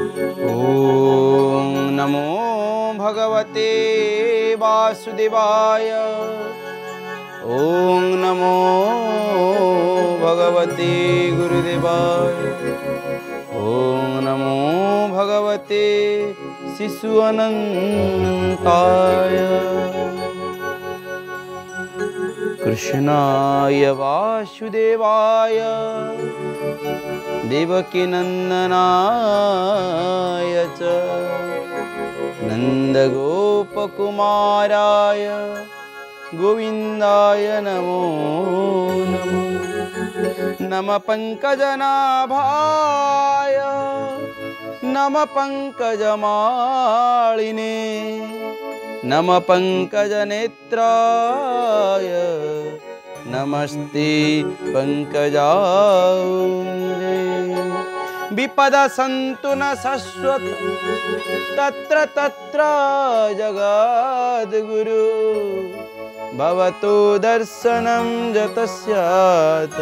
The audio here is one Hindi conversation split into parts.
ओम नमो भगवते वासुदेवाय। ओम नमो भगवते गुरुदेवाय। ओम नमो भगवते शिशु अनंताय। कृष्णाय वासुदेवाय देवकी नंदनाय च नंदगोपकुमाराय गोविंदाय नमो नमः। नमः पंकजनाभाय नमः पंकजमालिने नमः पंकजनेत्राय नमस्ते पंकजांगे। विपद संतु न शाश्वत तत्र तत्र जगद्गुरु भवतो दर्शनं जतस्यात्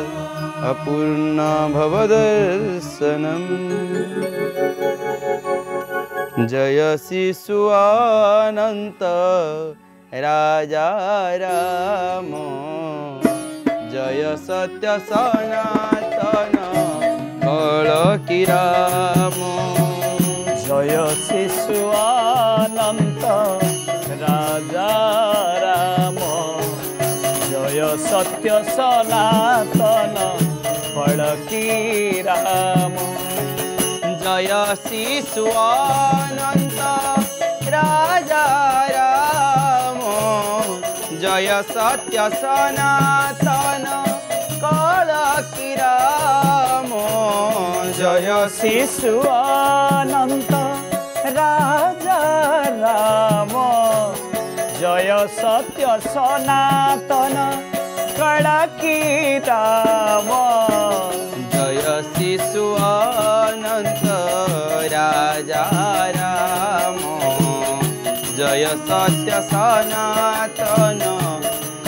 अपूर्ण भवदर्शनम्। जय शिशुअनंत राजा राम जय सत्य सनातन कलकी राम। जय शिशुअनंत राजा राम जय सत्य सनातन कलकी राम। जय शिशुअनंत राजा राम जय सत्य सनातन कलकी राम। जय शिशुअनंत राजा राम जय सत्य सनातन कलकी राम। जय शिशुअनंत राजा राम जय सत्य सनातन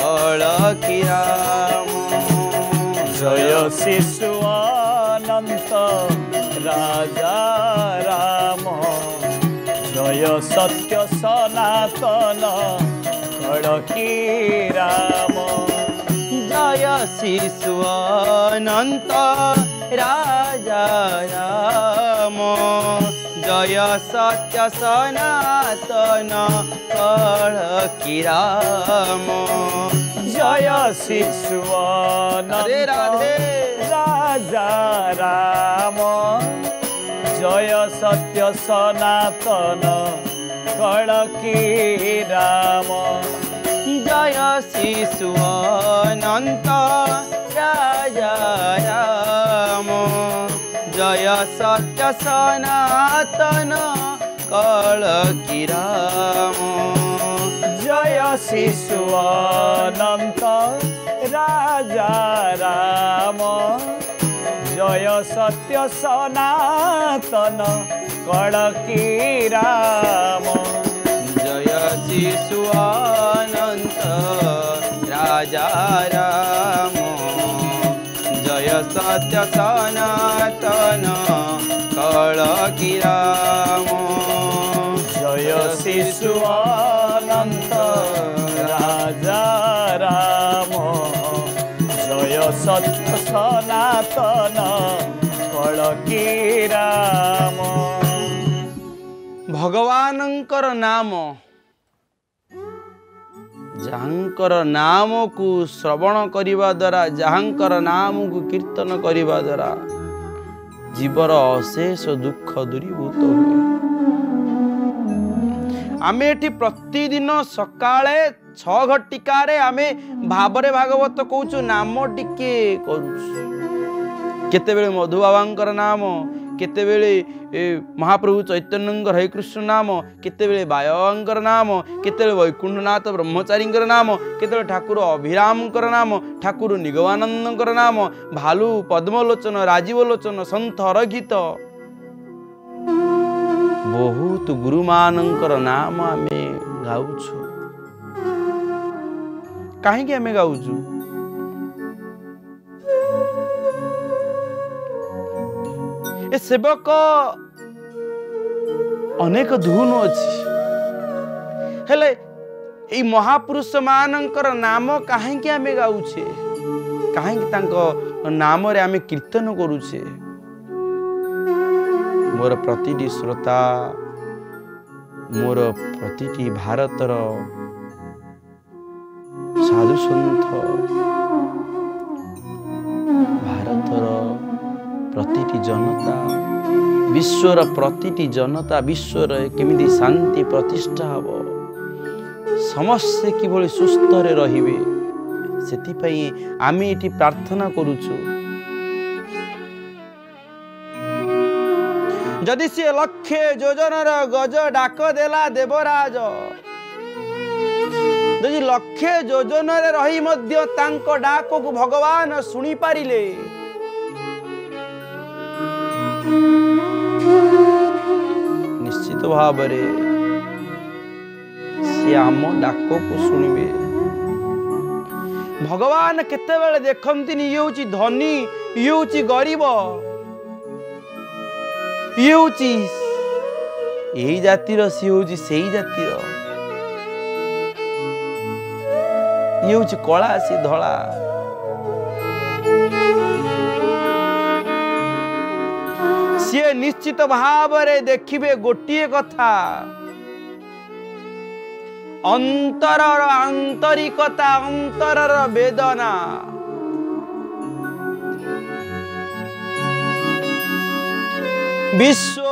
कलकी राम। जय शिशुअनंत राजा राम जय सत्य सनातन कलकी राम। जय शिशुअनंत राजा राम जय सत्य सनातन कलकी राम। जय शिशुअनंत राधे राजा राम जय सत्य सनातन कलकी राम। जय शिशुअनंत राजा राम जय सत्य सनातन कलकी राम। जय शिशुअनंत राजा राम जय सत्य सनातन कलकी राम। जय शिशुअनंत राजा राम जय सत्य सनातन कलकी राम। जय शिशुअनंत राजा राम जय सत्य सनातन कलकी राम। भगवानंकर नाम जहाँकर नाम को श्रवण करने द्वारा जहाँकर नाम को कीर्तन करने द्वारा जीवर अशेष दुख दूरीभूत हुए। आम ये प्रतिदिन सकाले 6 घटिकार आमे भावरे भागवत कहूँ नाम टिके करते मधु बाबा नाम केते बेले महाप्रभु चैतन्य हरे कृष्ण नाम केते बेले बायवांकर नाम केते बेले वैकुंठनाथ ब्रह्मचारी नाम केते बेले ठाकुर अभिराम नाम ठाकुर निगमानंद नाम भालू पद्मलोचन राजीवलोचन संत हरगीत बहुत गुरु मानकर नाम आमे गाउछु। काहे आमे गाउछु? सेवक अनेक धुन अच्छी महापुरुष मानकर नाम कहीं आम गाउे कहीं नाम आम कीर्तन करुचे। मोर प्रति श्रोता मोर प्रति भारतर साधु सन्थ भारतर प्रति जनता विश्वर प्रति जनता विश्वर केमी शांति प्रतिष्ठा हम समस्ते कि सुस्थ रे से आम ये प्रार्थना करुचु। जदि सी लक्षे योजनार गज डाक देला देवराज जदि लक्षे योजन रही मध्य तांको डाक को भगवान सुनी पारिले निश्चित भाव से आम डाक को सुनिबे। भगवान केतेबेले देखंती ये होची धनी ये होची गरीब ये जातिर सी होची सेई जातिर ये होची कला सी धला सी निश्चित भाव देखिबे गोटे कथा अंतरर आंतरिकता अंतरर वेदना विश्व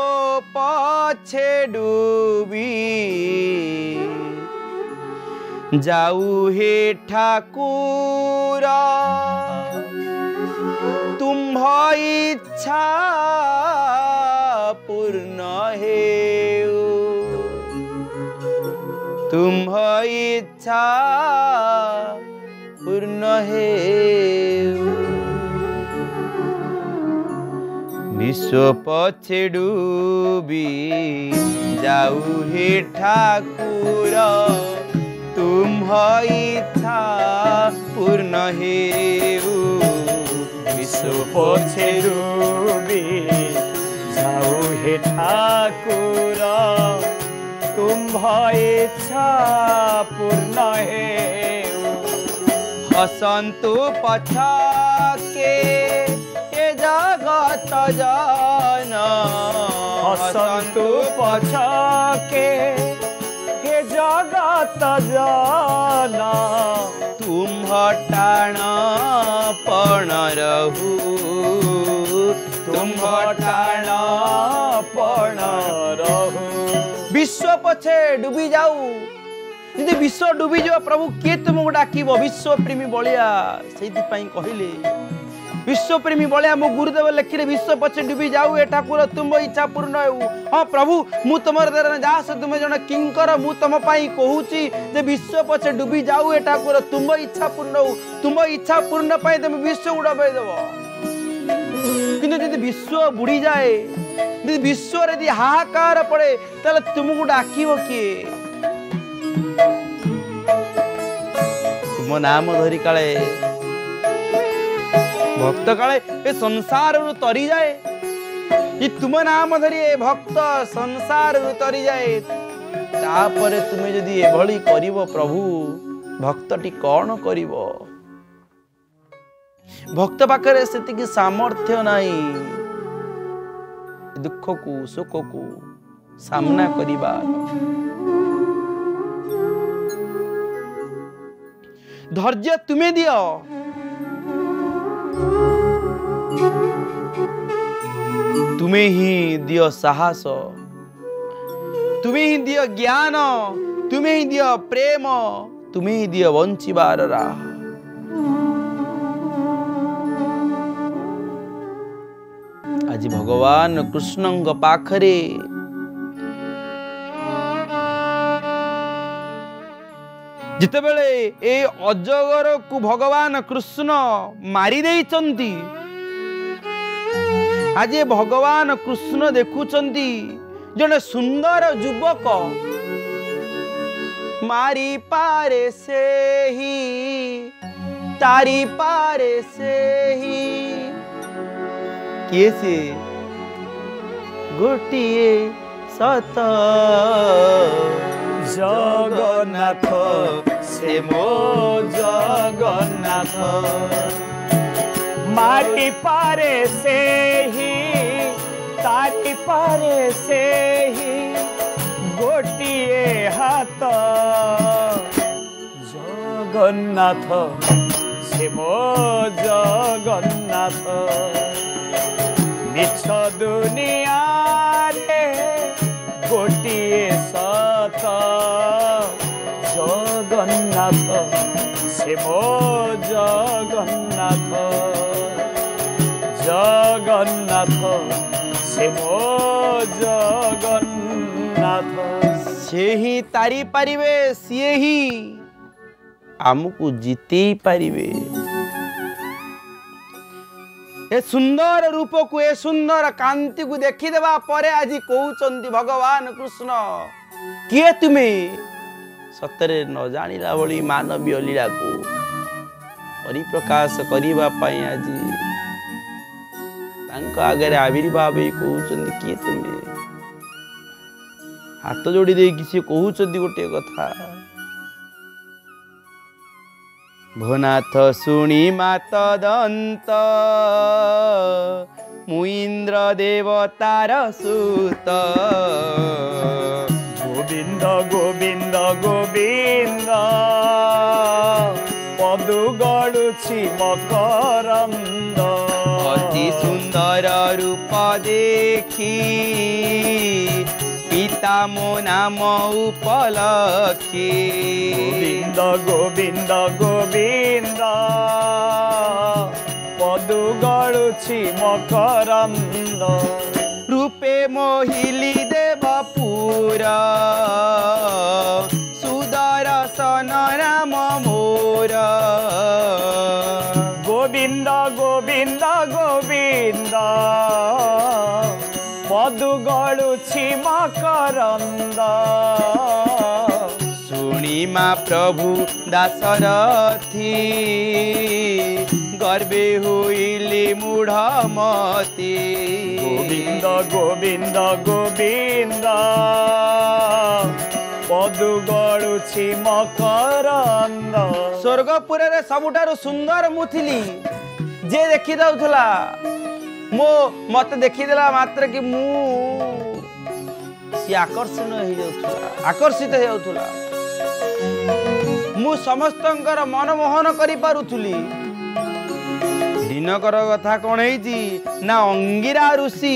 पछे डूबी जाऊ हे ठाकुर तुम इच्छा पूर्ण हे तुम इच्छा पूर्ण हे विश्व पछे डूबी जाऊ हे ठाकुर तुम इच्छा पूर्ण हेऊ विश्व पछे डूबी जाऊ हे ठाकुर तुम इच्छा पूर्ण हेऊ हसंतु पछा के जगत जान हसंतु पछके हे जगत जान तुम टाण पण रहू तुम टाण पण रहू। विश्व पछे डूबी जाऊ यदि विश्व डूबी जाओ प्रभु किए तुमको डाकिबो विश्वप्रेमी बलिया से कहले विश्वप्रेमी बलिया मो गुरुदेव लेखिले विश्व पछे डूबी जाऊ ए ठाकुर तुम इच्छा पूर्ण हेऊ। हाँ प्रभु मु तुमर दर जा तुम जन किंकर मु तुम पाई कहूची जे विश्व पछे डूबी जाऊ ए ठाकुर तुम इच्छा पूर्ण हेऊ तुम इच्छा पूर्ण पाई तुम विश्व उड़ाई देव। किंतु यदि विश्व बुड़ी जाए यदि विश्व यदि हाहाकार पड़े तले तुमको डाकिबो किए तुम नाम धरी काले भक्त काले ए संसार तरी जाए ये तुम नाम धरी भक्त संसार तरी जाए तापरे तुम्हें जदि एभली करिवो प्रभु भक्तटी कौन करिवो भक्त पाखरे सेतिकी सामर्थ्य नाई दुख को सुख को सामना करिबा। धैर्य तुम्हें दियो तुम्हें ही दियो साहस तुम्हें ही दियो ज्ञान तुम्हें ही दियो प्रेम तुम्हें ही दियो वंचिबार राह। आज भगवान कृष्णंग पाखरे जितेबेले ए अजगर को भगवान कृष्ण मारी देइचंती आज भगवान कृष्ण देखुचंती जने सुंदर युवक मारी पारे से ही तारी पारे से ही कैसे गोटिए सत जगन्नाथ से मो जगन्नाथ माटी पारे से ही ताटी पारे से ही गोटिए हाथ जगन्नाथ से मो जगन्नाथ मिछ दुनिया रे गोटिए सत जगन्नाथ से मो जगन्नाथ जगन्नाथ से मो जगन्नाथ से ही तारी पारिबे से ही आमको जीते पारिबे ए सुंदर रूप को ए सुंदर कांति को देखी देवा परे आज कहउछंती भगवान कृष्ण किए तुमे सतरे न जानिला भली मानवीय लीला को परिप्रकाश करने आज आगे आविर्भाव कहते किए तुम्हें हाथ जोड़ी देखिए सी कहते गोटे कथा भोनाथ शुणी मात दंत मुइंद्र देवतार सूत गोविंद गोविंद गोविंद पदु गड़ुछि मकरंद अति सुंदर रूप देखी पिता मो नाम उपलक्षी गोविंद गोविंद गोविंद पदु गड़ुछि मकरंद रूपे मोहिली देव पूरा सुदर्शन राम मोरा गोविंद गोविंद गोविंद पदु गड़ुछि मकरंद सुणी माँ प्रभु दासरथी गर्वे हुईली मूढ़मती गोविंद गोविंद गोविंद पदु गड़ुछि मकरंद स्वर्गपुर रे सबुठारु सुंदर मुथिली जे देखि दउथला मो मत देखि देला मात्र कि मु सी आकर्षण हो जाउथला आकर्षित हो जाउथला मु समस्त मनमोहन करी पारुथुली दिनकर कथा कौन ना अंगिरा ऋषि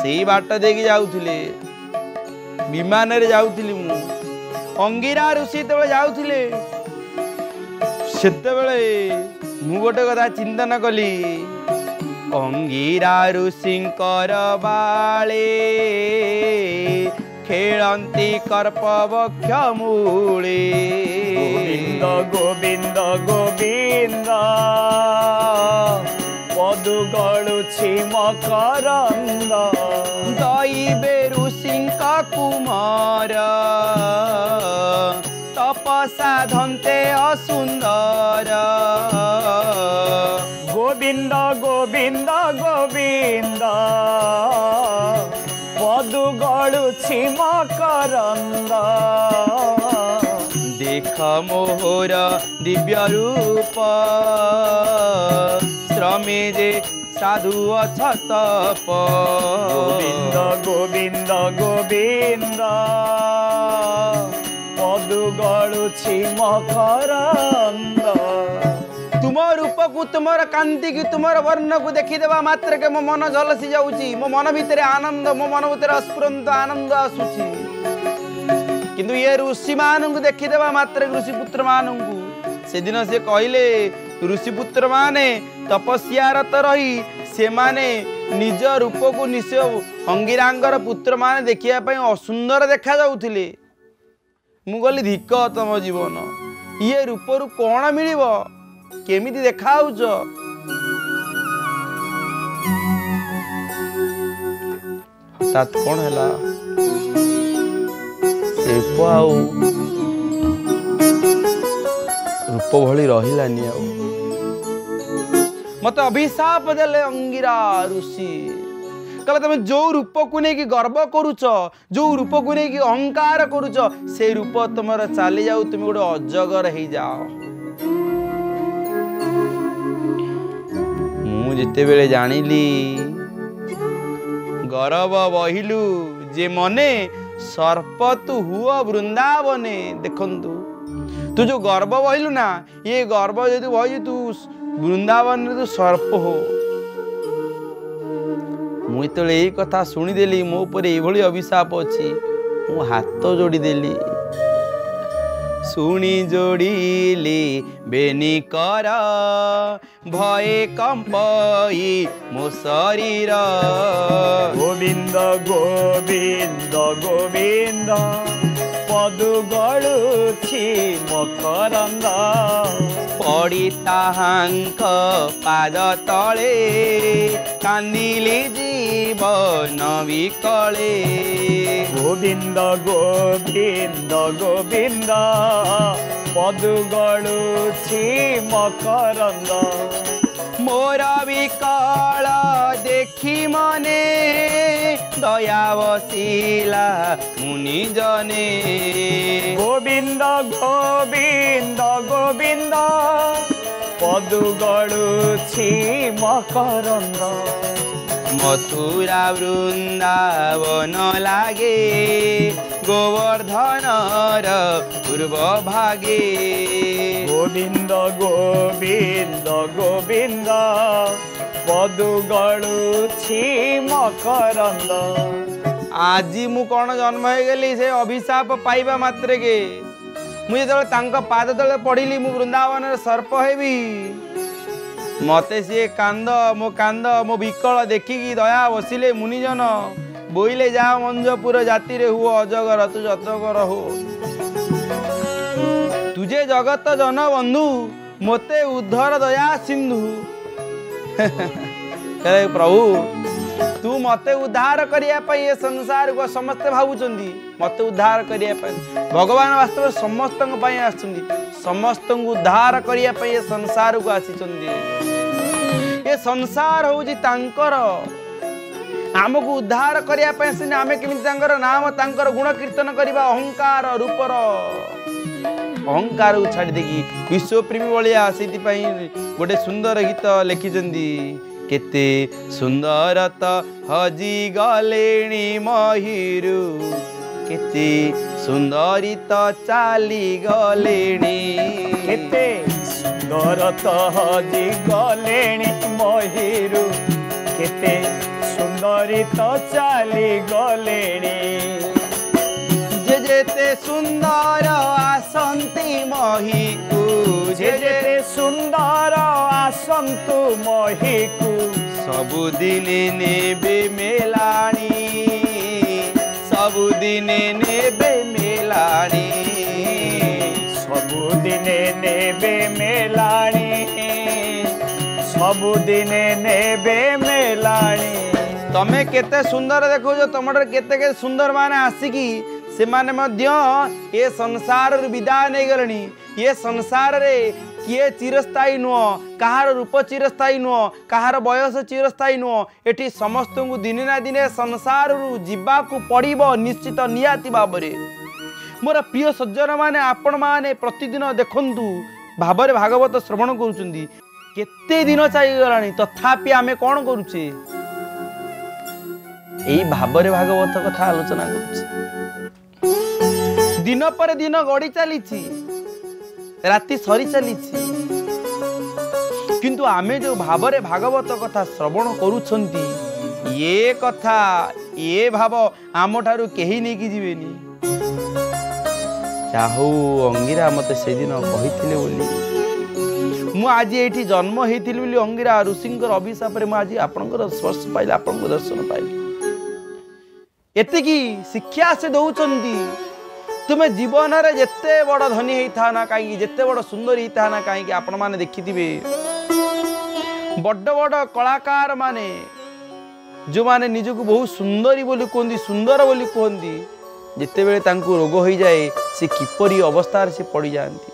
से बाट देके जाऊले विमान जाऊली मु अंगिरा ऋषि तो जाऊले से गोटे कथा चिंतन कली अंगिरा ऋषि बाले खेलती कर्पवक्ष मूले गोविंद गोविंद गोविंद पदु गड़ुछि मकरंद दैबे ऋषि कुमार तपसा धन्ते असुंदर गोविंद गोविंद गोविंद पदु गड़ुछि मकरंद देख मोहर दिव्य रूप श्रमे जे साधु अछत गोविंद गोविंद गोविंद पदु गड़ुछि मकरंद तुम रूप को तुम कांति की तुम वर्ण को देखीदेवा मात्र के मो मन झलसी जाऊँगी मो मन भितर आनंद मो मन भितर अस्फुरंत आनंद आसूची किंतु ये ऋषि मानू देखीदेवा मात्र ऋषिपुत्र मानू से दिन से कहले ऋषिपुत्र माने तपस्यारत रही से माने निज रूप को निश अंगिरांगर पुत्र माने देखापी असुंदर देखा जाऊले मु गली धिक तम जीवन ये रूपरू कौन मिल केमी देखा हठात कौन है रूप भली रही मत अभिशाप देले अंगिरा ऋषि कहला तुम जो रूप को लेकिन गर्व करुच जो रूप को लेकिन अहंकार करुच से रूप तुम चली जाओ तुम गोटे अजगर हो जाओ। मुझे बेले जान गौरव बहिलु जे मने सर्प तू हुआ वृंदावने। देखु तू जो गर्व बहिलु ना ये गर्व जो तू बह तू वृंदावन तू सर्प हो। मुई तो यही कथा शुणीदेली मो पर ये अभिशाप अच्छी मो हाथ जोड़ीदेली सुनी जोड़ीली बेनी कर भय कंपई मो शरीर। गोविंद गोविंद गोविंद पद गलुछि मकरंद पड़ी ताहांक पाद तले कांदिली जीवन विकले। गोविंद गोविंद गोविंद पद गलुछि मकरंद मोरा विकल देखी मने दया बसिला मुनि जने। गोविंद गोविंद गोविंद पद गलुछि मकरंद मथुरा वृंदावन लागे गोवर्धन पूर्व भागे। गोविंद गोविंद गोविंद पद गलुछि मकरंद। आज मु कौन जन्म हो गली से अभिशाप पाइबा मात्रे के मुझे जो पाद तले पड़ी मु वृंदावन सर्प हेबी मते सी कांद मो विकल देखिकी दया बसिले मुनिजन बोइले जा मंजपुर जाति रे हुओ अजगर तू जतगर हो। तुझे जगत जन बंधु मोते उद्धर दया सिंधु। प्रभु तू मते उद्धार करिया पई ये संसार को समस्ते भावुचंदी मते उद्धार करिया पई भगवान वास्तव समस्त आसुंदी समस्त उद्धार करिया पई ये संसार को आसीचंदी। ये संसार होउजी तांकर आमको उद्धार करिया पई सिने आमे केमिति तांकर नाम तांकर गुण कीर्तन करिबा अहंकार रूपर अहंकार को छाड़ी देगी विश्वप्रेमी भलिया सेति पई गोटे सुंदर गीत लिखिचंदी। केते सुंदरता हजी गलेणी महिरु केते सुंदरिता चाली गलेणी। केते सुंदरता हजी गलेणी महिरु केते सुंदरिता चाली गलेणी। जे जेते सुंदर आसंती महिकु जेते सुंदर आसंतु महिकु सबुदिने नेबे मेलाणी सबुदिने नेबे मेलाणी सबुदिने नेबे मेलाणी सबुदिने नेबे मेलाणी। तमे केते सुंदर देखो जो तमडर केते के सुंदर माने आसीकी से माने मध्य ये संसार विदा नहीं गलनी। ये संसार रे किए चिरस्थायी नुह कहार रूप चिरस्थायी नुह कहार बयस चिरस्थायी नुह एटी समस्त को दिने ना दिने संसार रु जीवाकु पड़िबो निश्चित नियाति बाबरे। मोर प्रिय सज्जन माने आपण माने प्रतिदिन देखंतु भाबरे भागवत श्रवण करूचंदी केते दिन चाहि गलाणी तथापि आमे कोन करूचे एई भाबरे भागवत कथा आलोचना करूचे। दिन पर दिन गड़ी चलीची राति सरी चली किंतु आमे जो भावरे भागवत कथा श्रवण करूछंती ये कथा ये भाव आम ठारू केही नहीं कि जीवेनी। चाहू अंगिरा मते से दिन कहिथिले बोली मु आज एठी जन्म हेतिल बोली अंगिरा ऋषिंकर अभिशाप रे मु आज आपनकर स्पर्श पाइला आपनकर दर्शन पाइला। एतिकी शिक्षा से दउचंती तुम्हें जीवन रे जिते बड़ धनी होता ना कहीं जिते बड़ सुंदर होता ना कहीं आपण मैंने देखिथे बड़ बड़ कलाकार माने जो माने निजक बहुत सुंदरी बोली कहती सुंदर बोली कहती जिते बेले तांकु रोग हो जाए से किपरी अवस्था से पड़ जाती।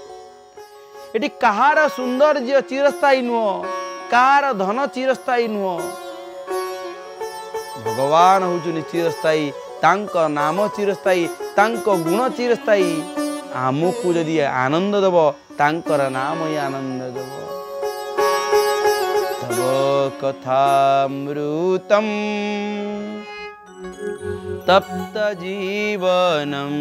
ये कहार सौंदर्य चिरस्थायी नुह कहार धन चिरस्थायी नुह भगवान हूँ चिरस्थायी नाम चिरस्थायी गुण चिरस्थायी आमको जदि आनंद दब तांकर नाम ही आनंद दब। तव कथामृतम तप्त जीवनम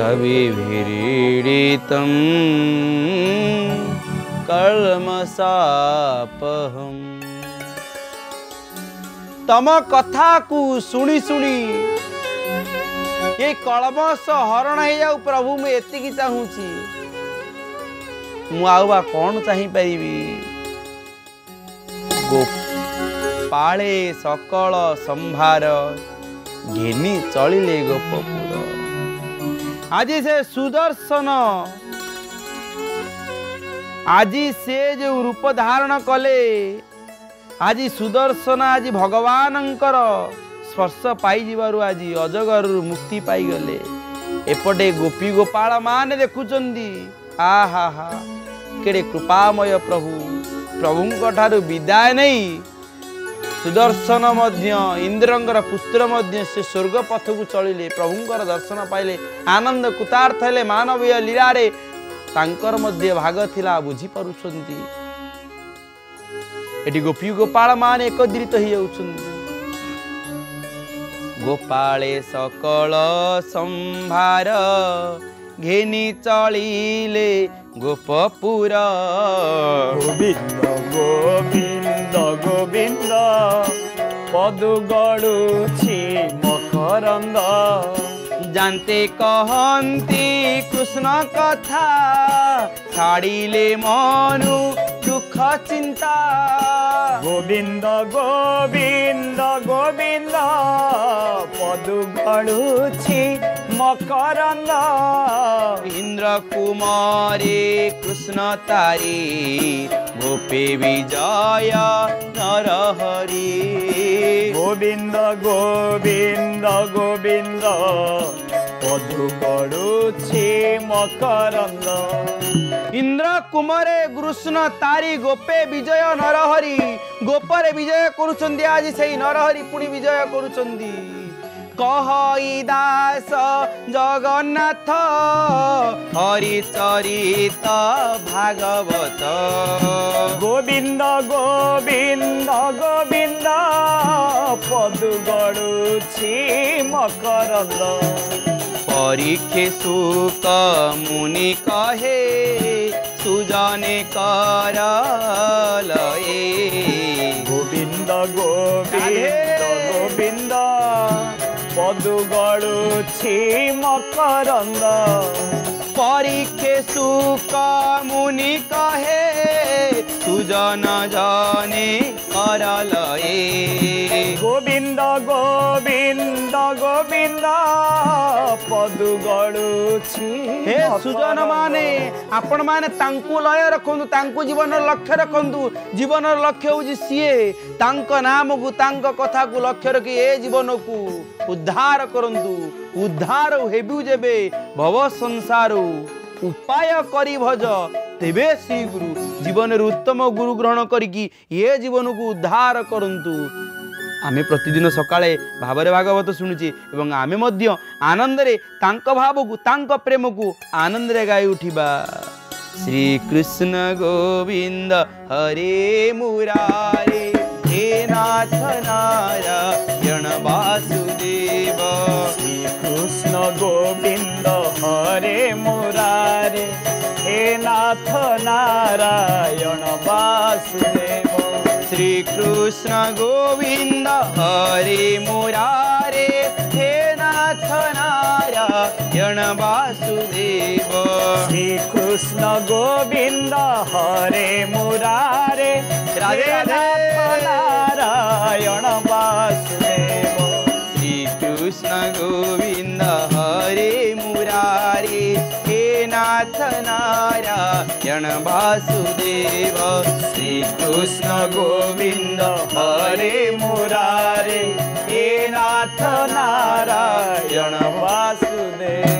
कविभिरीडितं कल्मषापहं। तम कथा को सुनी सुनी ये कलमस हरण हो जाऊ प्रभु मुझे एतिकी चाहूँगी मुआ कौन चाह पारि पाले सकल संभार घेनी चलिले गोपपुर। आज से सुदर्शन आज से जो रूप धारण कले आज सुदर्शन आज भगवानंकर स्पर्श पाई आज अजगर मुक्ति पाई गले। एपटे गोपी गोपाल मान देखुचंदी आ हा हा केड़े कृपामय प्रभु। प्रभु ठारू विदाय नहीं सुदर्शन इंद्रंगर पुत्र से स्वर्ग पथ को चलिले प्रभुंर दर्शन पाइले आनंद कृतार्थ है मानवीय लीलारे भाग थिला बुझी पारुछंती। एटी गोपी गोपाल मान एकत्रित हो जाउछंती। गोपाले सकल संभार घेनी चलिले गोपपुर। गोविंद गोविंद गोविंद पदु गड़ुछि मकरंद। जानते कहंती कृष्ण कथा छाड़िले मनु दुख चिंता। गोविंद गोविंद गोविंद पदु गड़ुछि मकरंद। इंद्र कुमारी कृष्ण तारी गोपी विजय नर हरि। गोविंद गोविंद गोविंद पदु गड़ुछि मकरंद। इंद्र कुमारे कृष्ण तारी गोपे विजय नरहरि। गोपरे विजय करुचंदी आज से नरहरि पुणी विजय करुचंदी। कहई दास जगन्नाथ हरि चरित भागवत। गोविंद गोविंद गोविंद पदु गड़ुछि मकरंद। परीक्षित मुनि कहे सुजाने कर लये। गोविंद गोविंद गोविंद पदु गड़ुछि मकरंद। परीक्षित मुनि कहे सुजन जाने कर लये। गोविंद गोविंद गोविंद पदु गड़ुछि। हे सुजन माने आपण माने तांकु लय रखंतु तांकु जीवन लक्ष्य रखंतु। जीवन लक्ष्य हूँ सीए तांक नाम को तांक कथा को लक्ष्य रखी ए जीवन को उद्धार करंतु। उद्धार हेबु जेबे भव संसारू उपाय करी भज तेबे श्री गुरु। जीवन उत्तम गुरु ग्रहण करी ये जीवन को उद्धार करंतु। आमे प्रतिदिन सकाले भावरे भागवत शुणुचे एवं आमे मध्य आनंदरे तांक भाव को तांक प्रेम को आनंदरे गाई उठिबा। श्री कृष्ण गोविंद हरे मुरारे हे नाथ नारायण वासुदेव। श्री कृष्ण गोविंद हरे मुरारे हे नाथ नारायण वासुदेव। श्री कृष्ण गोविंद हरे मुरारे हे नाथ नारायण वासुदेव। श्री कृष्ण गोविंद हरे मुरारे राधे नारायण वासुदेव। श्री कृष्ण गोविंद हरे मुरारी हे नाथ नारायण वासुदेव। श्री कृष्ण गोविंद हरे मुरारी हे नाथ नारायण वासुदेव।